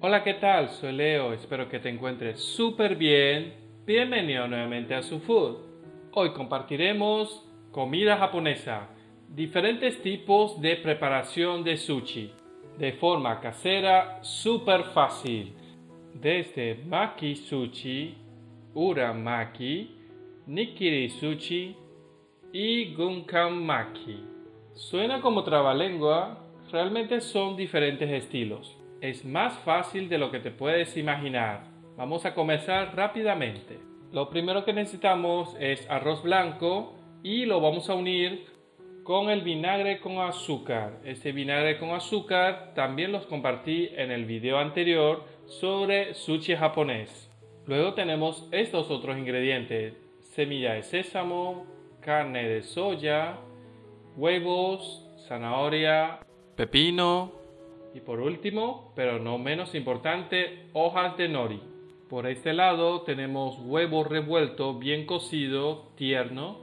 Hola, ¿qué tal? Soy Leo, espero que te encuentres súper bien. Bienvenido nuevamente a SuFood. Hoy compartiremos comida japonesa, diferentes tipos de preparación de sushi, de forma casera, súper fácil. Desde makizushi, uramaki, nigirizushi y gunkanmaki. Suena como trabalengua, realmente son diferentes estilos. Es más fácil de lo que te puedes imaginar. Vamos a comenzar rápidamente. Lo primero que necesitamos es arroz blanco y lo vamos a unir con el vinagre con azúcar. Este vinagre con azúcar también los compartí en el video anterior sobre sushi japonés. Luego tenemos estos otros ingredientes: semilla de sésamo, carne de soya, huevos, zanahoria, pepino. Y por último, pero no menos importante, hojas de nori. Por este lado tenemos huevo revuelto, bien cocido, tierno,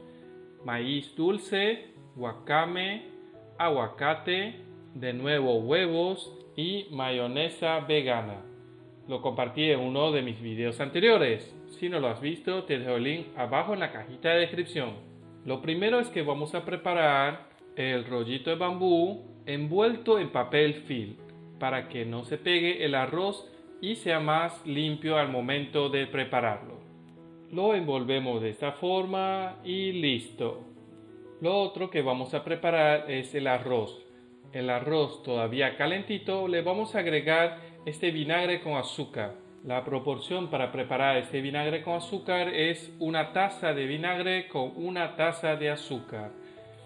maíz dulce, wakame, aguacate, de nuevo huevos y mayonesa vegana. Lo compartí en uno de mis videos anteriores. Si no lo has visto, te dejo el link abajo en la cajita de descripción. Lo primero es que vamos a preparar el rollito de bambú envuelto en papel film para que no se pegue el arroz y sea más limpio al momento de prepararlo. Lo envolvemos de esta forma y listo. Lo otro que vamos a preparar es el arroz. El arroz todavía calentito le vamos a agregar este vinagre con azúcar. La proporción para preparar este vinagre con azúcar es una taza de vinagre con una taza de azúcar.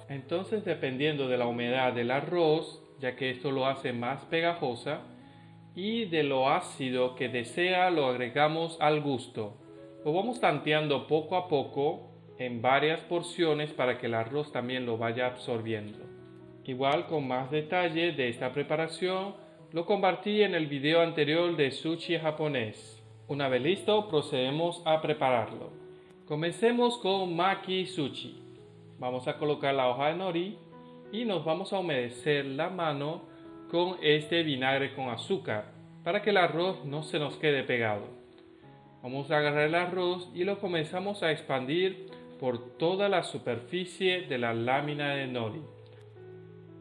Entonces, dependiendo de la humedad del arroz, ya que esto lo hace más pegajosa, y de lo ácido que desea, lo agregamos al gusto. Lo vamos tanteando poco a poco en varias porciones para que el arroz también lo vaya absorbiendo. Igual, con más detalle de esta preparación, lo compartí en el video anterior de sushi japonés. Una vez listo, procedemos a prepararlo. Comencemos con makizushi. Vamos a colocar la hoja de nori y nos vamos a humedecer la mano con este vinagre con azúcar para que el arroz no se nos quede pegado. Vamos a agarrar el arroz y lo comenzamos a expandir por toda la superficie de la lámina de nori,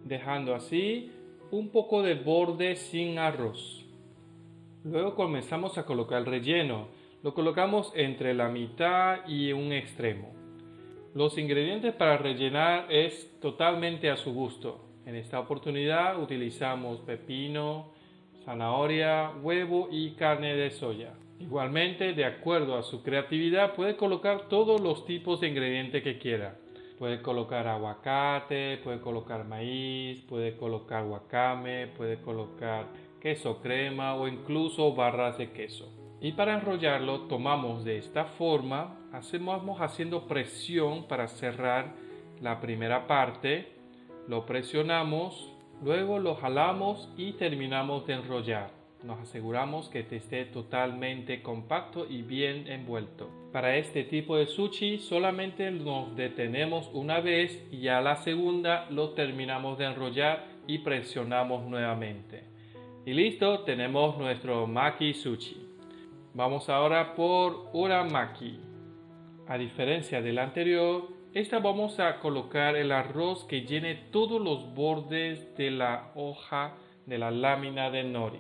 dejando así un poco de borde sin arroz. Luego comenzamos a colocar el relleno. Lo colocamos entre la mitad y un extremo. Los ingredientes para rellenar es totalmente a su gusto. En esta oportunidad utilizamos pepino, zanahoria, huevo y carne de soya. Igualmente, de acuerdo a su creatividad, puede colocar todos los tipos de ingredientes que quiera. Puede colocar aguacate, puede colocar maíz, puede colocar wakame, puede colocar queso crema o incluso barras de queso. Y para enrollarlo tomamos de esta forma, vamos haciendo presión para cerrar la primera parte, lo presionamos, luego lo jalamos y terminamos de enrollar. Nos aseguramos que esté totalmente compacto y bien envuelto. Para este tipo de sushi solamente nos detenemos una vez y a la segunda lo terminamos de enrollar y presionamos nuevamente. Y listo, tenemos nuestro makizushi. Vamos ahora por uramaki. A diferencia del anterior, esta vamos a colocar el arroz que llene todos los bordes de la hoja de la lámina de nori.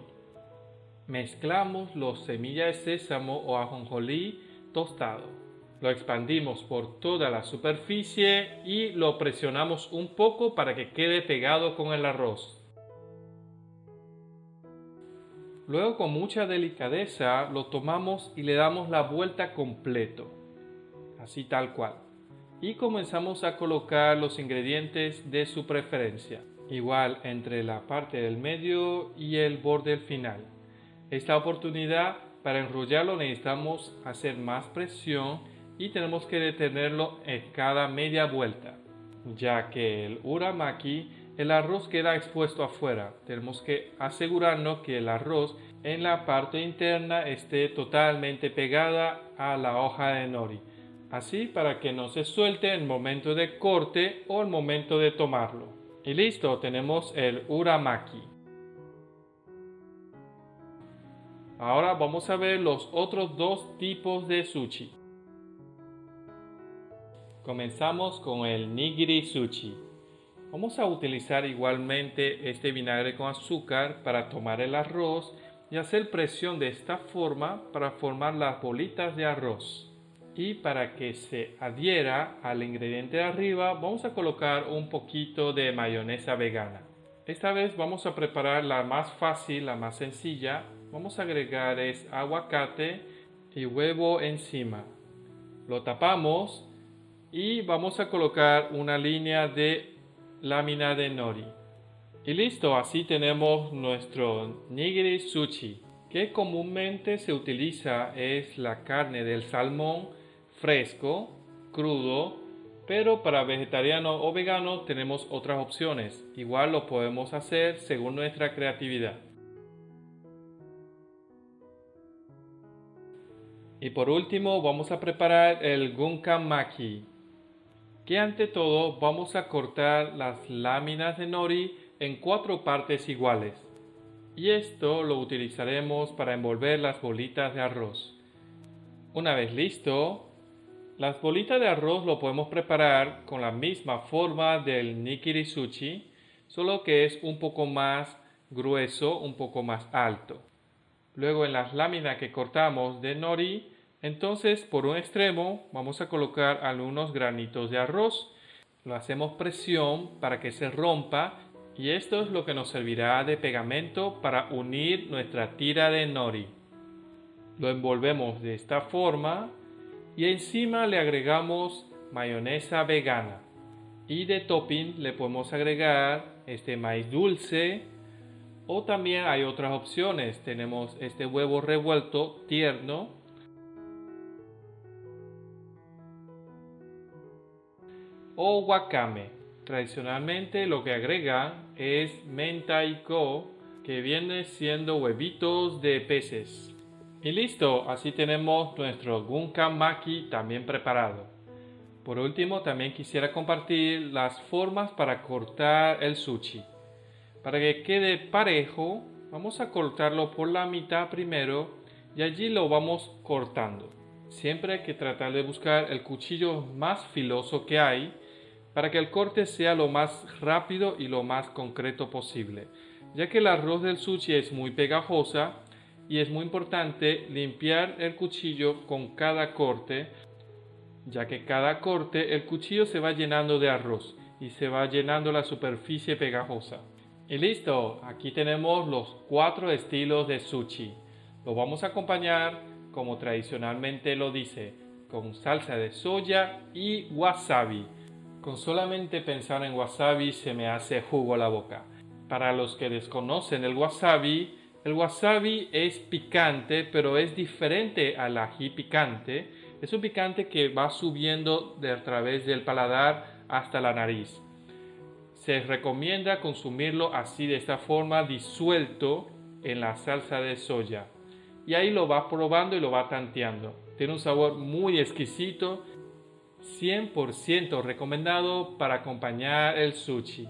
Mezclamos los semillas de sésamo o ajonjolí tostado. Lo expandimos por toda la superficie y lo presionamos un poco para que quede pegado con el arroz. Luego, con mucha delicadeza, lo tomamos y le damos la vuelta completo, así tal cual. Y comenzamos a colocar los ingredientes de su preferencia, igual entre la parte del medio y el borde del final. Esta oportunidad, para enrollarlo necesitamos hacer más presión y tenemos que detenerlo en cada media vuelta, ya que el uramaki, el arroz queda expuesto afuera. Tenemos que asegurarnos que el arroz en la parte interna esté totalmente pegada a la hoja de nori, así para que no se suelte en el momento de corte o el momento de tomarlo. Y listo, tenemos el uramaki. Ahora vamos a ver los otros dos tipos de sushi. Comenzamos con el nigirizushi. Vamos a utilizar igualmente este vinagre con azúcar para tomar el arroz y hacer presión de esta forma para formar las bolitas de arroz. Y para que se adhiera al ingrediente de arriba, vamos a colocar un poquito de mayonesa vegana. Esta vez vamos a preparar la más fácil, la más sencilla. Vamos a agregar es aguacate y huevo encima. Lo tapamos y vamos a colocar una línea de lámina de nori. Y listo, así tenemos nuestro nigirizushi, que comúnmente se utiliza es la carne del salmón fresco, crudo, pero para vegetarianos o veganos tenemos otras opciones. Igual lo podemos hacer según nuestra creatividad. Y por último vamos a preparar el gunkanmaki, que ante todo vamos a cortar las láminas de nori en 4 partes iguales. Y esto lo utilizaremos para envolver las bolitas de arroz. Una vez listo, las bolitas de arroz lo podemos preparar con la misma forma del nigirizushi, solo que es un poco más grueso, un poco más alto. Luego en las láminas que cortamos de nori, entonces por un extremo vamos a colocar algunos granitos de arroz. Lo hacemos presión para que se rompa y esto es lo que nos servirá de pegamento para unir nuestra tira de nori. Lo envolvemos de esta forma. Y encima le agregamos mayonesa vegana. Y de topping le podemos agregar este maíz dulce. O también hay otras opciones. Tenemos este huevo revuelto tierno. O wakame. Tradicionalmente lo que agregan es mentaiko, que viene siendo huevitos de peces. Y listo, así tenemos nuestro gunkanmaki también preparado. Por último, también quisiera compartir las formas para cortar el sushi. Para que quede parejo, vamos a cortarlo por la mitad primero y allí lo vamos cortando. Siempre hay que tratar de buscar el cuchillo más filoso que hay para que el corte sea lo más rápido y lo más concreto posible. Ya que el arroz del sushi es muy pegajosa, y es muy importante limpiar el cuchillo con cada corte, ya que cada corte el cuchillo se va llenando de arroz y se va llenando la superficie pegajosa. Y listo, aquí tenemos los 4 estilos de sushi. Lo vamos a acompañar, como tradicionalmente lo dice, con salsa de soya y wasabi. Con solamente pensar en wasabi se me hace jugo la boca. Para los que desconocen el wasabi, el wasabi es picante, pero es diferente al ají picante. Es un picante que va subiendo a través del paladar hasta la nariz. Se recomienda consumirlo así, de esta forma, disuelto en la salsa de soya. Y ahí lo va probando y lo va tanteando. Tiene un sabor muy exquisito, 100% recomendado para acompañar el sushi.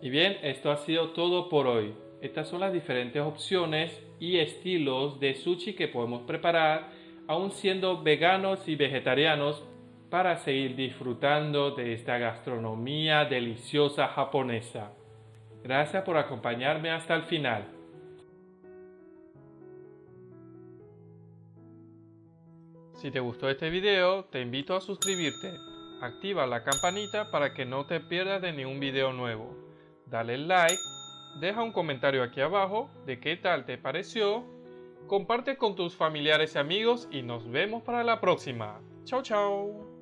Y bien, esto ha sido todo por hoy. Estas son las diferentes opciones y estilos de sushi que podemos preparar, aún siendo veganos y vegetarianos, para seguir disfrutando de esta gastronomía deliciosa japonesa. Gracias por acompañarme hasta el final. Si te gustó este video, te invito a suscribirte. Activa la campanita para que no te pierdas de ningún video nuevo. Dale like. Deja un comentario aquí abajo de qué tal te pareció. Comparte con tus familiares y amigos y nos vemos para la próxima. Chao, chao.